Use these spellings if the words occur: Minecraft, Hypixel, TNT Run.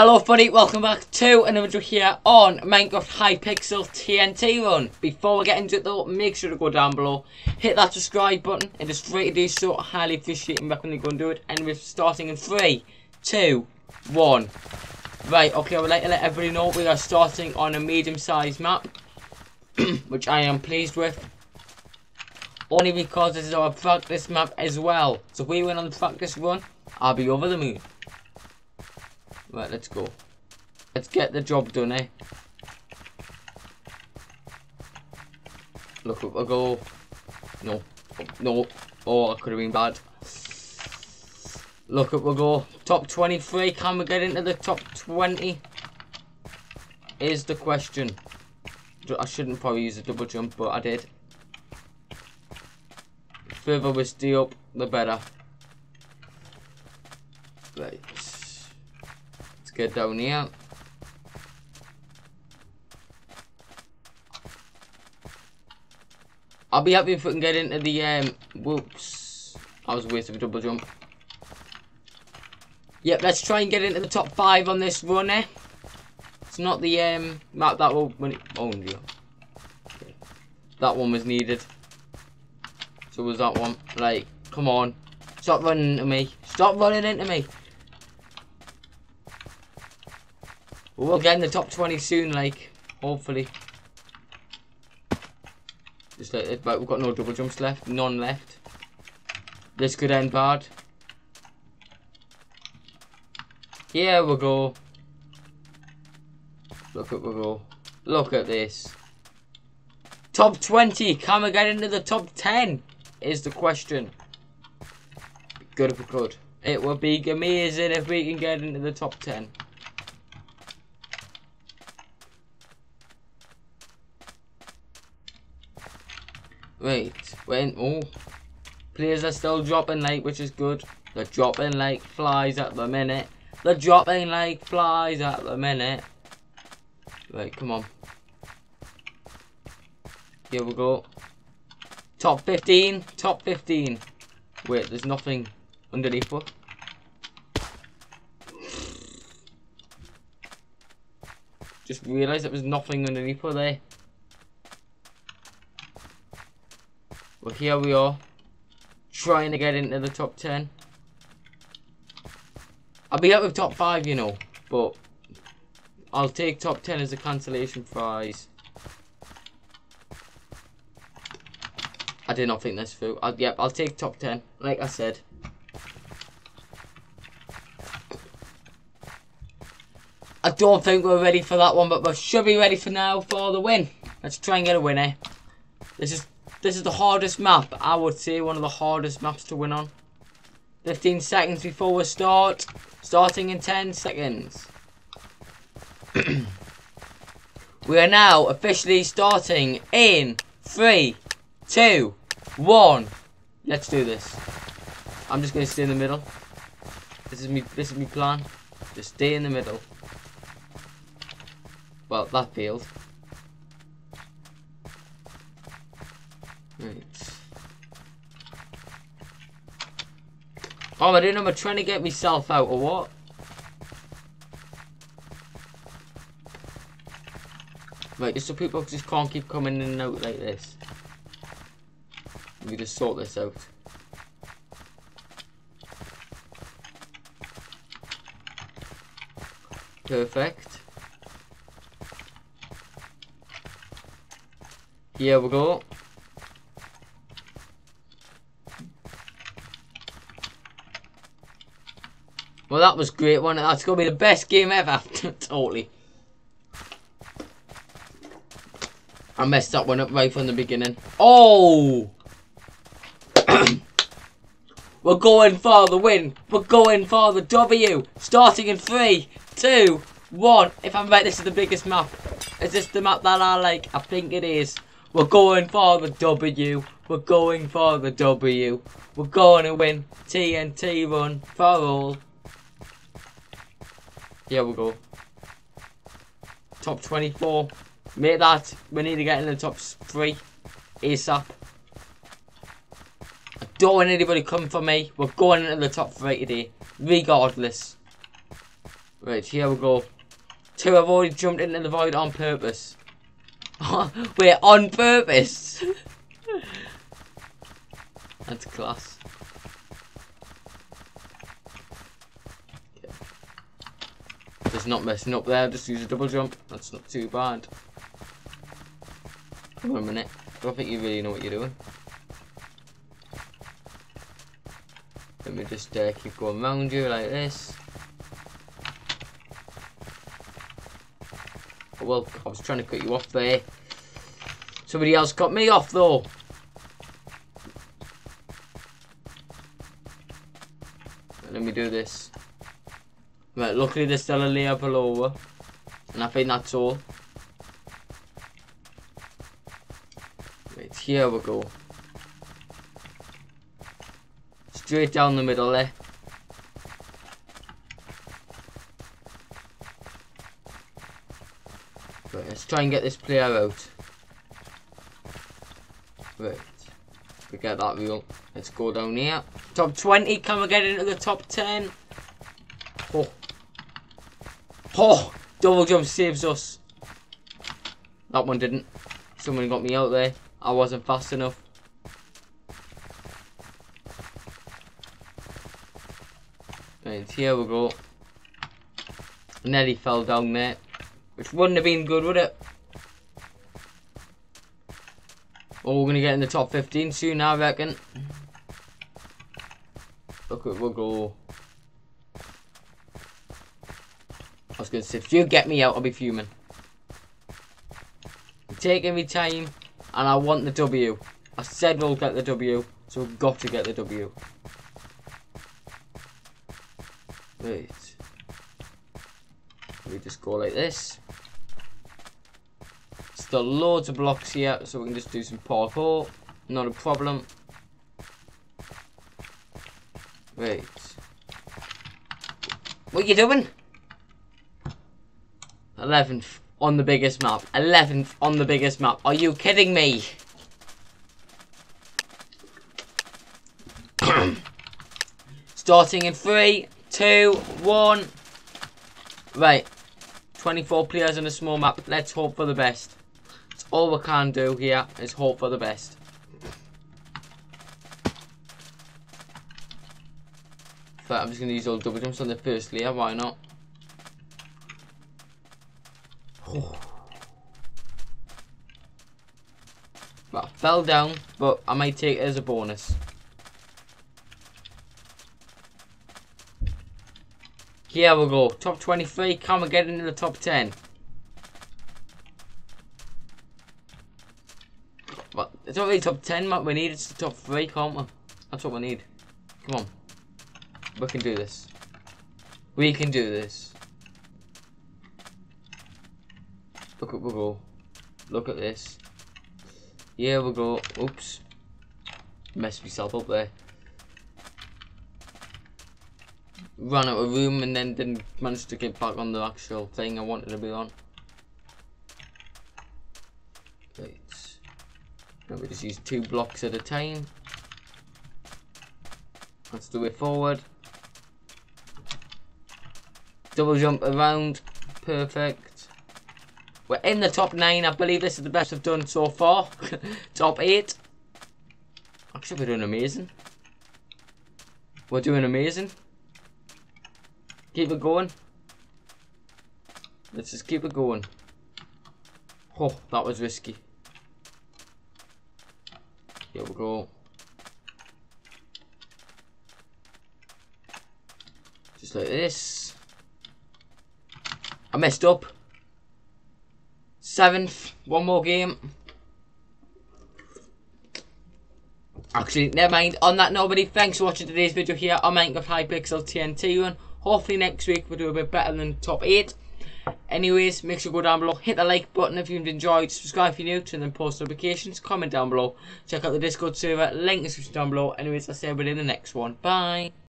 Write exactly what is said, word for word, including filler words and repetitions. Hello everybody, welcome back to another video here on Minecraft Hypixel T N T Run. Before we get into it though, make sure to go down below, hit that subscribe button, it is free to do so, highly appreciate and recommend you go and do it. And we're starting in three, two, one. Right, okay, I would like to let everybody know we are starting on a medium sized map, which I am pleased with. Only because this is our practice map as well. So if we win on the practice run, I'll be over the moon. Right, let's go. Let's get the job done, eh? Look, up I go. No. No. Oh, that could have been bad. Look, up we go. Top twenty-three. Can we get into the top twenty? Is the question. I shouldn't probably use a double jump, but I did. The further we stay up, the better. Right. Get down here. I'll be happy if we can get into the um whoops. I was wasting a double jump. Yep, let's try and get into the top five on this run, eh? It's not the um map that will when it oh no. Okay. That one was needed. So was that one. Like, come on. Stop running into me. Stop running into me. We'll get in the top twenty soon, like, hopefully. Just like it, but we've got no double jumps left, none left. This could end bad. Here we go. Look at we go. Look at this. Top twenty. Can we get into the top ten? Is the question. Good if we could. It would be amazing if we can get into the top ten. Right, when oh, players are still dropping like, which is good. They're dropping like flies at the minute. They're dropping like flies at the minute. Right, come on. Here we go. Top fifteen, top fifteen. Wait, there's nothing underneath us. Just realised there was nothing underneath us there. Well, here we are, trying to get into the top ten. I'll be up with top five, you know, but I'll take top ten as a cancellation prize. I did not think this through. I'll, yep, I'll take top ten, like I said. I don't think we're ready for that one, but we should be ready for now for the win. Let's try and get a win, eh? This is... This is the hardest map, I would say, one of the hardest maps to win on. fifteen seconds before we start. Starting in ten seconds. We are now officially starting in three, two, one. Let's do this. I'm just going to stay in the middle. This is me, this is my plan. Just stay in the middle. Well, that failed. Right. Oh, I didn't know I'm trying to get myself out or what? Right, just so people just can't keep coming in and out like this. Let me just sort this out. Perfect. Here we go. Well, that was great one. That's gonna be the best game ever. Totally. I messed that one up right from the beginning. Oh! We're going for the win. We're going for the W. Starting in three, two, one. If I'm right, this is the biggest map. Is this the map that I like? I think it is. We're going for the W. We're going for the W. We're going to win. T N T Run for all. Here we go. Top twenty-four. Make that. We need to get in the top three. ASAP. I don't want anybody coming for me. We're going into the top three today. Regardless. Right, here we go. Two, I've already jumped into the void on purpose. Wait, on purpose? That's class. Just not messing up there, just use a double jump. That's not too bad. Come on a minute. I don't think you really know what you're doing. Let me just uh, keep going round you like this. Oh, well, I was trying to cut you off there. Somebody else cut me off though. Let me do this. Right, luckily there's still a layer below her. And I think that's all. Right, here we go. Straight down the middle there. Right, let's try and get this player out. Right, we get that reel. Let's go down here. Top twenty, can we get into the top ten? Oh. Oh, double jump saves us. That one didn't. Someone got me out there. I wasn't fast enough. Right, here we go. Nearly fell down there. Which wouldn't have been good, would it? Oh, we're going to get in the top fifteen soon, I reckon. Look at we'll go. I was going to say, if you get me out, I'll be fuming. I'm taking me time, and I want the W. I said we'll get the W, so we've got to get the W. Right. We just go like this. Still loads of blocks here, so we can just do some parkour. Not a problem. Right. What are you doing? eleventh on the biggest map. eleventh on the biggest map. Are you kidding me? Starting in three, two, one. Right. twenty-four players on a small map. Let's hope for the best. That's all we can do here is hope for the best. But I'm just going to use all double jumps on the first layer. Why not? Oh. Well, I fell down, but I might take it as a bonus. Here we go. Top twenty-three. Can we get into the top ten? But it's not really top ten, mate. We need it's the top three, can't we? That's what we need. Come on. We can do this. We can do this. Look at we go. Look at this. Here we go. Oops. Messed myself up there. Ran out of room and then didn't manage to get back on the actual thing I wanted to be on. Right. Now we just use two blocks at a time. That's the way forward. Double jump around. Perfect. We're in the top nine. I believe this is the best I've done so far. Top eight. Actually, we're doing amazing. We're doing amazing. Keep it going. Let's just keep it going. Oh, that was risky. Here we go. Just like this. I messed up. Seventh, one more game. Actually, never mind. On that, nobody. Thanks for watching today's video here on Minecraft Hypixel T N T Run. Hopefully next week we'll do a bit better than top eight. Anyways, make sure you go down below, hit the like button if you've enjoyed, subscribe if you're new, turn on post notifications, comment down below, check out the Discord server, link in the description down below. Anyways, I'll see everybody in the next one. Bye.